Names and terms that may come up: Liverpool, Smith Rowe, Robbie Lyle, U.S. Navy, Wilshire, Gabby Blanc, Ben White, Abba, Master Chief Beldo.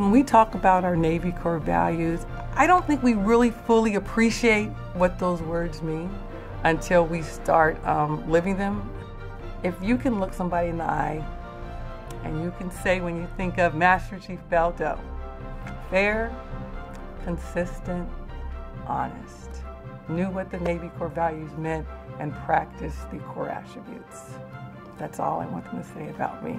When we talk about our Navy Corps values, I don't think we really fully appreciate what those words mean until we start living them. If you can look somebody in the eye and you can say, when you think of Master Chief Beldo, fair, consistent, honest, knew what the Navy Corps values meant and practiced the Corps attributes. That's all I want them to say about me.